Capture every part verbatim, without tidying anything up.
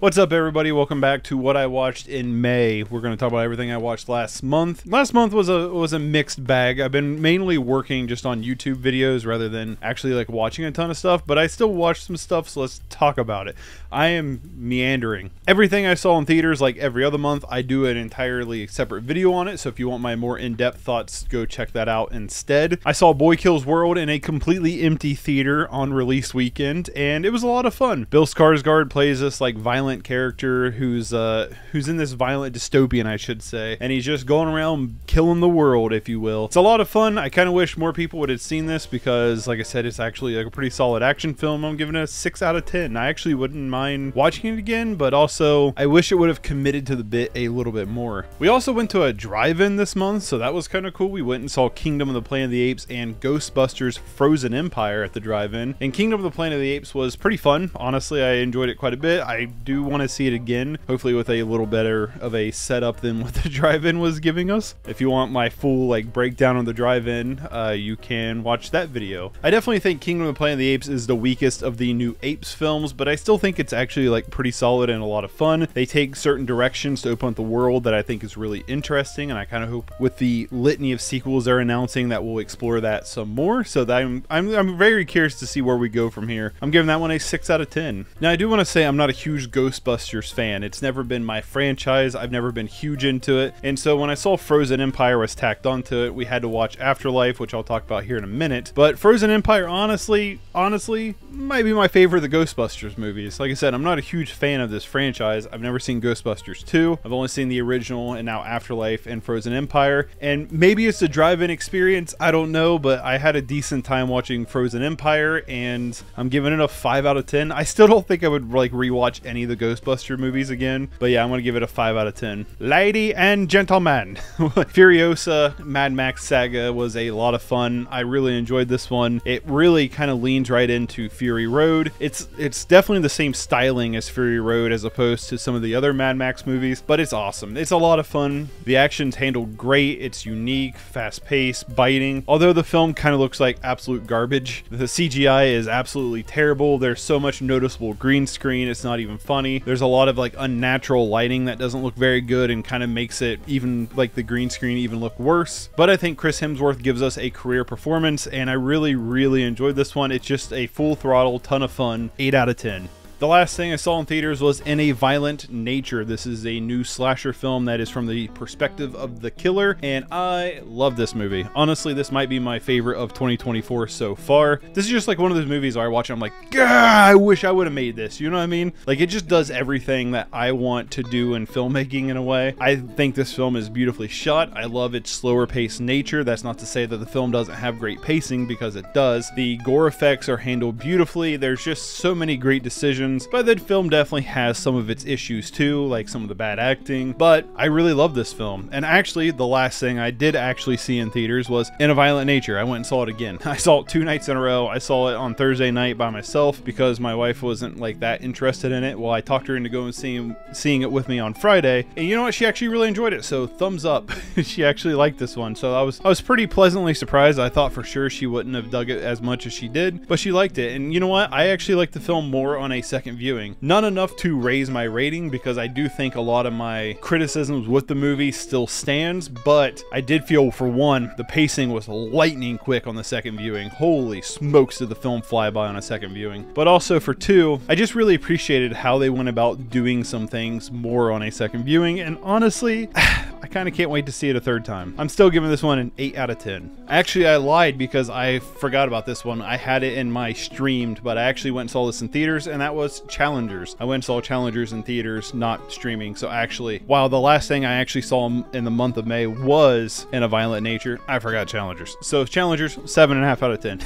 What's up, everybody? Welcome back to What I Watched in May. We're going to talk about everything I watched last month. Last month was a was a mixed bag. I've been mainly working just on YouTube videos rather than actually like watching a ton of stuff, but I still watched some stuff, so let's talk about it. I am meandering. Everything I saw in theaters, like every other month, I do an entirely separate video on it, so if you want my more in-depth thoughts, go check that out instead. I saw Boy Kills World in a completely empty theater on release weekend, and it was a lot of fun. Bill Skarsgård plays this like violent character who's uh who's in this violent dystopian, I should say, and he's just going around killing the world, if you will. It's a lot of fun. I kind of wish more people would have seen this because, like I said, it's actually like a pretty solid action film. I'm giving it a six out of ten. I actually wouldn't mind watching it again, but also I wish it would have committed to the bit a little bit more. We also went to a drive-in this month, so that was kind of cool. We went and saw Kingdom of the Planet of the Apes and Ghostbusters Frozen Empire at the drive-in, and Kingdom of the Planet of the Apes was pretty fun. Honestly, I enjoyed it quite a bit. I do want to see it again, hopefully with a little better of a setup than what the drive-in was giving us. If you want my full like breakdown on the drive-in, uh, you can watch that video. I definitely think Kingdom of the Planet of the Apes is the weakest of the new Apes films, but I still think it's actually like pretty solid and a lot of fun. They take certain directions to open up the world that I think is really interesting, and I kind of hope with the litany of sequels they're announcing that we'll explore that some more. So that I'm, I'm, I'm very curious to see where we go from here. I'm giving that one a six out of ten. Now I do want to say I'm not a huge Ghost Ghostbusters fan. It's never been my franchise. I've never been huge into it. And so when I saw Frozen Empire was tacked onto it, we had to watch Afterlife, which I'll talk about here in a minute. But Frozen Empire, honestly, honestly, might be my favorite of the Ghostbusters movies. Like I said, I'm not a huge fan of this franchise. I've never seen Ghostbusters two. I've only seen the original and now Afterlife and Frozen Empire. And maybe it's a drive-in experience. I don't know, but I had a decent time watching Frozen Empire, and I'm giving it a five out of ten. I still don't think I would like rewatch any of the Ghostbuster movies again, but yeah, I'm gonna give it a five out of ten. Lady and gentlemen, Furiosa Mad Max Saga was a lot of fun. I really enjoyed this one. It really kind of leans right into Fury Road. It's it's definitely the same styling as Fury Road as opposed to some of the other Mad Max movies, but it's awesome. It's a lot of fun. The action's handled great. It's unique, fast-paced, biting. Although the film kind of looks like absolute garbage, the C G I is absolutely terrible. There's so much noticeable green screen, it's not even fun. There's a lot of like unnatural lighting that doesn't look very good and kind of makes it even like the green screen even look worse. But I think Chris Hemsworth gives us a career performance, and I really, really enjoyed this one. It's just a full throttle, ton of fun, eight out of ten. The last thing I saw in theaters was In a Violent Nature. This is a new slasher film that is from the perspective of the killer, and I love this movie. Honestly, this might be my favorite of twenty twenty-four so far. This is just like one of those movies where I watch it, I'm like, I wish I would have made this. You know what I mean? Like, it just does everything that I want to do in filmmaking in a way. I think this film is beautifully shot. I love its slower paced nature. That's not to say that the film doesn't have great pacing, because it does. The gore effects are handled beautifully. There's just so many great decisions. But the film definitely has some of its issues too, like some of the bad acting, but I really love this film. And actually, the last thing I did actually see in theaters was In a Violent Nature. I went and saw it again. I saw it two nights in a row. I saw it on Thursday night by myself because my wife wasn't like that interested in it. Well, I talked her into going and seeing, seeing it with me on Friday, and you know what? She actually really enjoyed it, so thumbs up. She actually liked this one, so I was, I was pretty pleasantly surprised. I thought for sure she wouldn't have dug it as much as she did, but she liked it, and you know what? I actually liked the film more on a second Second viewing. Not enough to raise my rating, because I do think a lot of my criticisms with the movie still stands, but I did feel, for one, the pacing was lightning quick on the second viewing. Holy smokes, did the film fly by on a second viewing. But also for two, I just really appreciated how they went about doing some things more on a second viewing, and honestly, I kind of can't wait to see it a third time. I'm still giving this one an eight out of ten. Actually, I lied because I forgot about this one. I had it in my streamed, but I actually went and saw this in theaters, and that was Challengers. I went and saw Challengers in theaters, not streaming. So actually, while the last thing I actually saw in the month of May was In a Violent Nature, I forgot Challengers. So Challengers, seven and a half out of ten.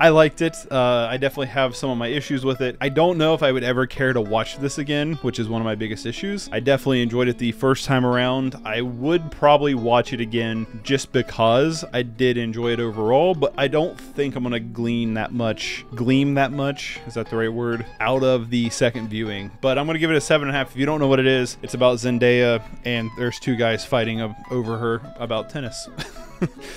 I liked it. Uh, I definitely have some of my issues with it. I don't know if I would ever care to watch this again, which is one of my biggest issues. I definitely enjoyed it the first time around. I would probably watch it again just because I did enjoy it overall, but I don't think I'm gonna glean that much, gleam that much, is that the right word, out of the second viewing. But I'm gonna give it a seven and a half. If you don't know what it is, it's about Zendaya, and there's two guys fighting over her about tennis.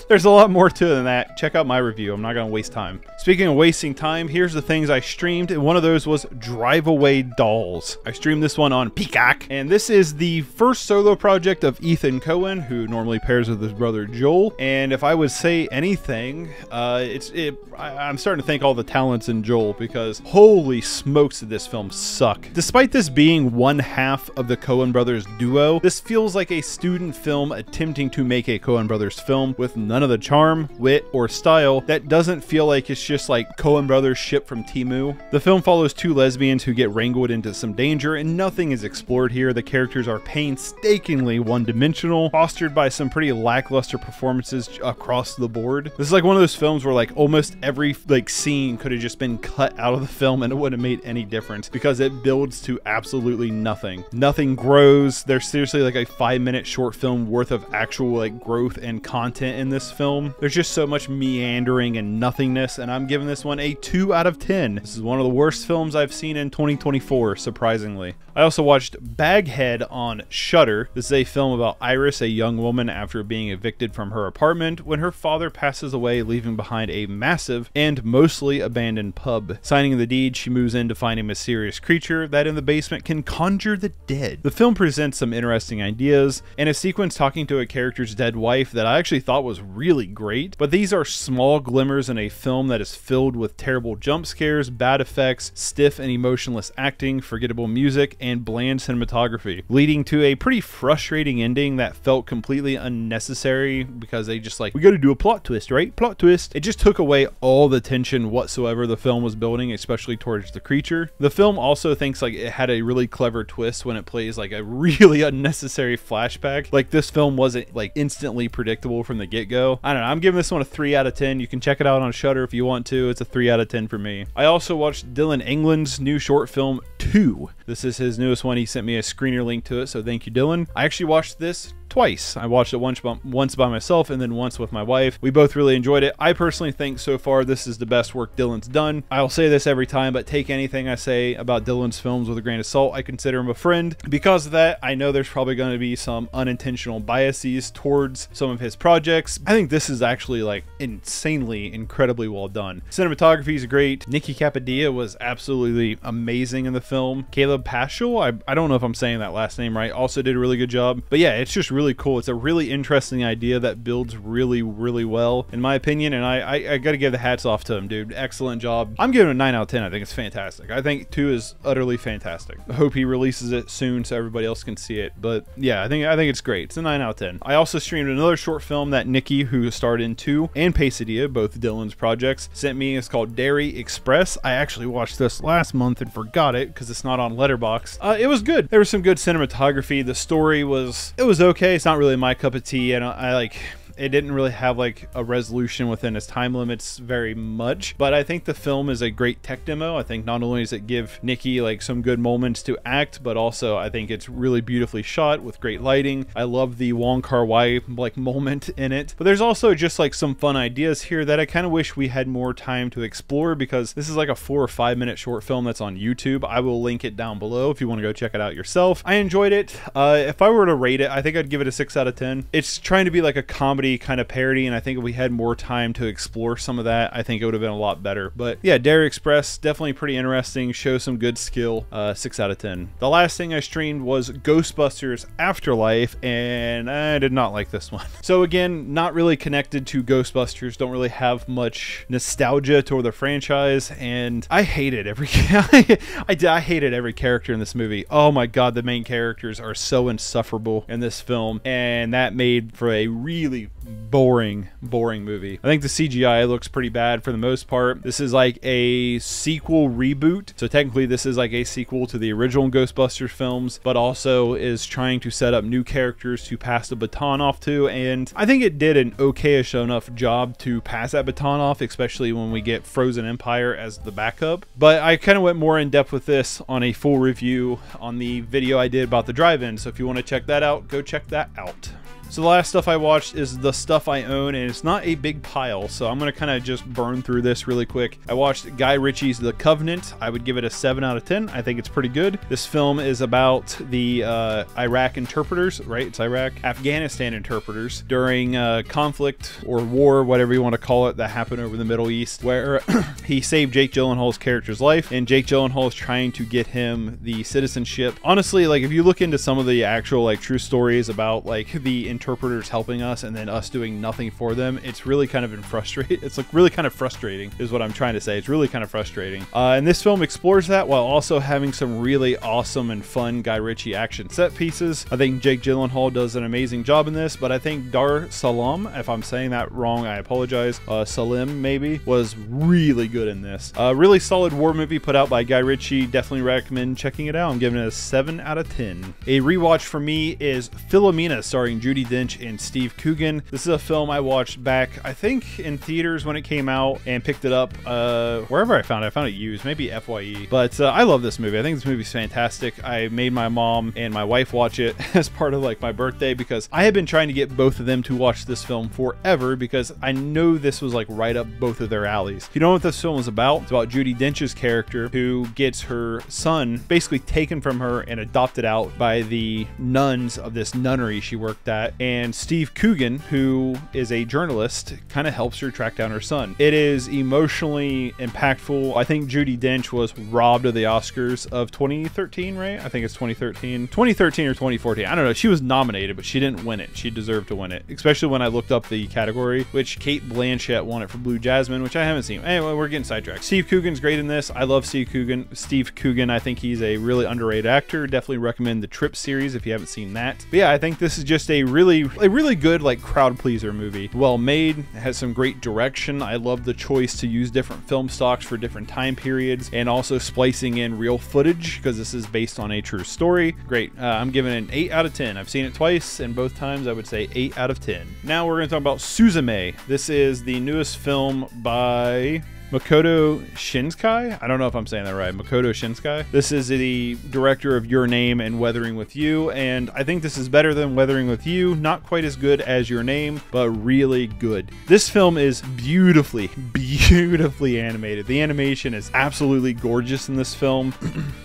There's a lot more to it than that. Check out my review. I'm not gonna waste time. Speaking Speaking of wasting time, here's the things I streamed, and one of those was Drive Away Dolls. I streamed this one on Peacock, and this is the first solo project of Ethan Coen, who normally pairs with his brother Joel. And if I would say anything, uh, it's it, I, I'm starting to thank all the talents in Joel, because holy smokes did this film suck. Despite this being one half of the Coen brothers duo, this feels like a student film attempting to make a Coen brothers film with none of the charm, wit, or style that doesn't feel like it's just like Coen brothers ship from Temu. The film follows two lesbians who get wrangled into some danger, and nothing is explored here. The characters are painstakingly one-dimensional, fostered by some pretty lackluster performances across the board. This is like one of those films where like almost every like scene could have just been cut out of the film and it wouldn't have made any difference, because it builds to absolutely nothing. Nothing grows. There's seriously like a five-minute short film worth of actual like growth and content in this film. There's just so much meandering and nothingness, and I'm giving this one a two out of ten. This is one of the worst films I've seen in twenty twenty-four, surprisingly. I also watched Baghead on Shudder. This is a film about Iris, a young woman after being evicted from her apartment when her father passes away, leaving behind a massive and mostly abandoned pub. Signing the deed, she moves in to find a mysterious creature that in the basement can conjure the dead. The film presents some interesting ideas and a sequence talking to a character's dead wife that I actually thought was really great, but these are small glimmers in a film that is filled with terrible jump scares, bad effects, stiff and emotionless acting, forgettable music, and bland cinematography, leading to a pretty frustrating ending that felt completely unnecessary because they just like, we gotta do a plot twist, right? Plot twist. It just took away all the tension whatsoever the film was building, especially towards the creature. The film also thinks like it had a really clever twist when it plays like a really unnecessary flashback. Like this film wasn't like instantly predictable from the get-go. I don't know, I'm giving this one a three out of ten. You can check it out on Shudder if you want to. It's a three out of ten for me. I also watched Dylan England's new short film, Two. This is his newest one. He sent me a screener link to it, so thank you, Dylan. I actually watched this twice. I watched it once by, once by myself and then once with my wife. We both really enjoyed it. I personally think so far this is the best work Dylan's done. I'll say this every time, but take anything I say about Dylan's films with a grain of salt. I consider him a friend. Because of that, I know there's probably going to be some unintentional biases towards some of his projects. I think this is actually like insanely, incredibly well done. Cinematography is great. Nikki Capadia was absolutely amazing in the film. Caleb Paschal, I, I don't know if I'm saying that last name right, also did a really good job. But yeah, it's just really really cool. It's a really interesting idea that builds really, really well, in my opinion, and I, I, I gotta give the hats off to him, dude. Excellent job. I'm giving it a nine out of ten. I think it's fantastic. I think two is utterly fantastic. I hope he releases it soon so everybody else can see it, but yeah, I think I think it's great. It's a nine out of ten. I also streamed another short film that Nikki, who starred in Two, and Pesadilla, both Dylan's projects, sent me. It's called Dairy Express. I actually watched this last month and forgot it because it's not on Letterboxd. Uh, it was good. There was some good cinematography. The story was, it was okay. It's not really my cup of tea, and I, I like it didn't really have like a resolution within its time limits very much, but I think the film is a great tech demo. I think not only does it give Nikki like some good moments to act, but also I think it's really beautifully shot with great lighting. I love the Wong Kar-wai like moment in it, but there's also just like some fun ideas here that I kind of wish we had more time to explore, because this is like a four or five minute short film that's on YouTube. I will link it down below if you want to go check it out yourself. I enjoyed it. Uh, if I were to rate it, I think I'd give it a six out of ten. It's trying to be like a comedy kind of parody, and I think if we had more time to explore some of that, I think it would have been a lot better. But yeah, Dairy Express, definitely pretty interesting, shows some good skill. uh six out of ten. The last thing I streamed was Ghostbusters Afterlife, and I did not like this one. So again, not really connected to Ghostbusters, don't really have much nostalgia toward the franchise, and I hated every I, I hated every character in this movie. Oh my god, the main characters are so insufferable in this film, and that made for a really boring boring movie. I think the C G I looks pretty bad for the most part. This is like a sequel reboot, so technically this is like a sequel to the original Ghostbusters films, but also is trying to set up new characters to pass the baton off to, and I think it did an okay-ish enough job to pass that baton off, especially when we get Frozen Empire as the backup. But I kind of went more in depth with this on a full review on the video I did about the drive-in, so if you want to check that out, go check that out. So the last stuff I watched is the stuff I own, and it's not a big pile, so I'm going to kind of just burn through this really quick. I watched Guy Ritchie's The Covenant. I would give it a seven out of ten. I think it's pretty good. This film is about the uh, Iraq interpreters, right? It's Iraq, Afghanistan interpreters during uh, conflict or war, whatever you want to call it, that happened over the Middle East, where he saved Jake Gyllenhaal's character's life, and Jake Gyllenhaal is trying to get him the citizenship. Honestly, like if you look into some of the actual like true stories about like the interpreters helping us and then us doing nothing for them, it's really kind of frustrating. It's like really kind of frustrating is what I'm trying to say. It's really kind of frustrating. Uh, and this film explores that while also having some really awesome and fun Guy Ritchie action set pieces. I think Jake Gyllenhaal does an amazing job in this, but I think Dar Salam, if I'm saying that wrong, I apologize. Uh, Salim maybe was really good in this. A uh, really solid war movie put out by Guy Ritchie. Definitely recommend checking it out. I'm giving it a seven out of ten. A rewatch for me is Philomena, starring Judi Dench and Steve Coogan. This is a film I watched back, I think, in theaters when it came out, and picked it up uh, wherever I found it. I found it used, maybe F Y E. But uh, I love this movie. I think this movie's fantastic. I made my mom and my wife watch it as part of like my birthday, because I had been trying to get both of them to watch this film forever, because I know this was like right up both of their alleys. If you don't know what this film is about, it's about Judi Dench's character who gets her son basically taken from her and adopted out by the nuns of this nunnery she worked at, and Steve Coogan, who is a journalist, kind of helps her track down her son. It is emotionally impactful. I think Judi Dench was robbed of the Oscars of twenty thirteen, right? I think it's twenty thirteen. twenty thirteen or twenty fourteen. I don't know. She was nominated, but she didn't win it. She deserved to win it, especially when I looked up the category, which Kate Blanchett won it for Blue Jasmine, which I haven't seen. Anyway, we're getting sidetracked. Steve Coogan's great in this. I love Steve Coogan. Steve Coogan, I think he's a really underrated actor. Definitely recommend the Trip series if you haven't seen that. But yeah, I think this is just a really, a really good like crowd pleaser movie. Well made, has some great direction. I love the choice to use different film stocks for different time periods, and also splicing in real footage because this is based on a true story. Great. Uh, I'm giving it an eight out of ten. I've seen it twice, and both times I would say eight out of ten. Now we're going to talk about Suzume. This is the newest film by Makoto Shinkai? I don't know if I'm saying that right. Makoto Shinkai. This is the director of Your Name and Weathering With You, and I think this is better than Weathering With You. Not quite as good as Your Name, but really good. This film is beautifully, beautifully animated. The animation is absolutely gorgeous in this film.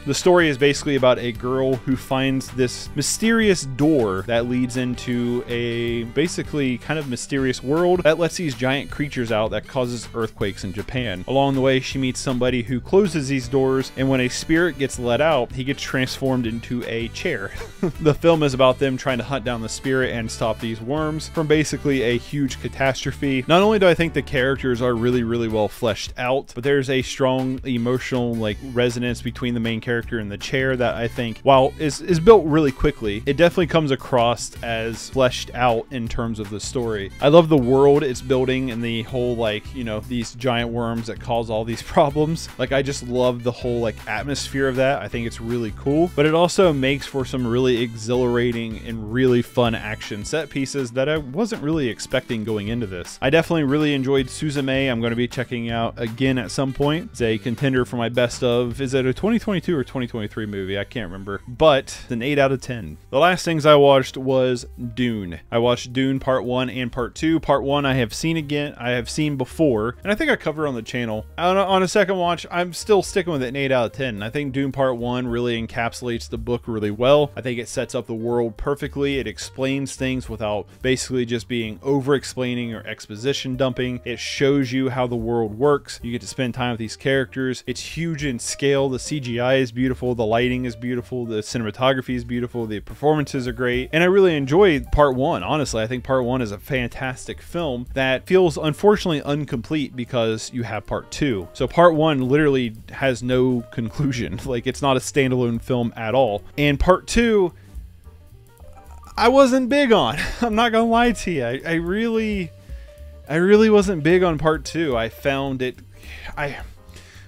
The story is basically about a girl who finds this mysterious door that leads into a basically kind of mysterious world that lets these giant creatures out that causes earthquakes in Japan. Along the way, she meets somebody who closes these doors, and when a spirit gets let out, he gets transformed into a chair. The film is about them trying to hunt down the spirit and stop these worms from basically a huge catastrophe. Not only do I think the characters are really, really well fleshed out, but there's a strong emotional like resonance between the main character and the chair that I think, while is, is built really quickly, it definitely comes across as fleshed out in terms of the story. I love the world it's building and the whole like, you know, these giant worms that cause all these problems. Like I just love the whole like atmosphere of that. I think it's really cool, but it also makes for some really exhilarating and really fun action set pieces that I wasn't really expecting going into this. I definitely really enjoyed Suzume. I'm going to be checking out again at some point. It's a contender for my best of, is it a twenty twenty-two or twenty twenty-three movie? I can't remember, but it's an eight out of ten. The last things I watched was Dune. I watched Dune Part one and Part two. Part one I have seen again, I have seen before, and I think I covered on the channel. On a second watch, I'm still sticking with it, an eight out of ten. I think Dune Part one really encapsulates the book really well. I think it sets up the world perfectly. It explains things without basically just being over-explaining or exposition dumping. It shows you how the world works. You get to spend time with these characters. It's huge in scale. The C G I is beautiful. The lighting is beautiful. The cinematography is beautiful. The performances are great. And I really enjoyed Part one. Honestly, I think Part one is a fantastic film that feels unfortunately incomplete because you have Part two. So Part one literally has no conclusion. Like it's not a standalone film at all. And Part two, I wasn't big on. I'm not gonna lie to you. I, I really, I really wasn't big on Part two. I found it, I,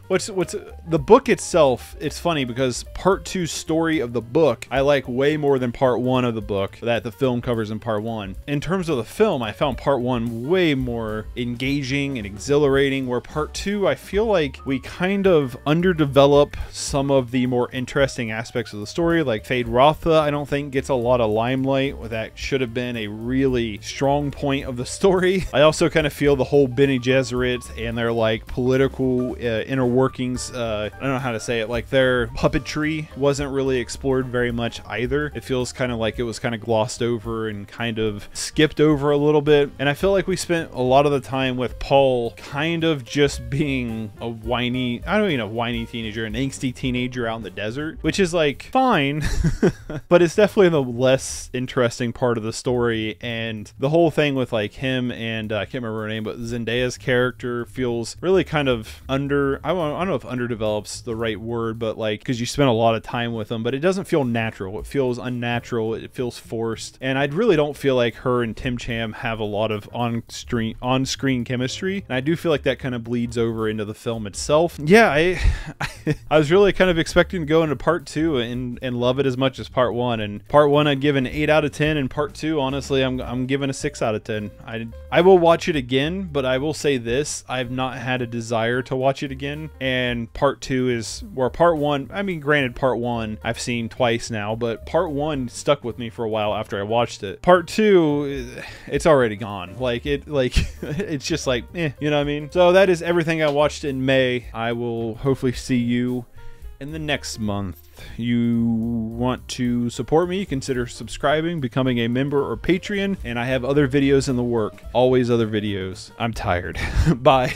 What's what's the book itself? It's funny because part two's story of the book I like way more than part one of the book that the film covers in part one. In terms of the film, I found part one way more engaging and exhilarating, where part two, I feel like we kind of underdevelop some of the more interesting aspects of the story. Like Fade Rotha, I don't think gets a lot of limelight. That should have been a really strong point of the story. I also kind of feel the whole Bene Gesserit and their like political uh, inner workings, uh, I don't know how to say it, like their puppetry wasn't really explored very much either. It feels kind of like it was kind of glossed over and kind of skipped over a little bit. And I feel like we spent a lot of the time with Paul kind of just being a whiny, I don't even know, whiny teenager, an angsty teenager out in the desert, which is like fine, but it's definitely the less interesting part of the story. And the whole thing with like him and uh, I can't remember her name, but Zendaya's character feels really kind of under, I I don't know if underdevelops the right word, but like, because you spend a lot of time with them, but it doesn't feel natural. It feels unnatural. It feels forced. And I really don't feel like her and Tim Cham have a lot of on-screen on-screen chemistry. And I do feel like that kind of bleeds over into the film itself. Yeah, I I was really kind of expecting to go into part two and and love it as much as part one. And part one I'd give an eight out of ten, and part two, honestly, I'm I'm giving a six out of ten. I I will watch it again, but I will say this: I've not had a desire to watch it again. And part two is where part one, I mean, granted, part one I've seen twice now, but part one stuck with me for a while after I watched it. Part two, it's already gone. Like it, like it's just like, eh, you know what I mean? So that is everything I watched in May. I will hopefully see you in the next month. You want to support me, consider subscribing, becoming a member or Patreon, and I have other videos in the work. Always other videos. I'm tired. Bye.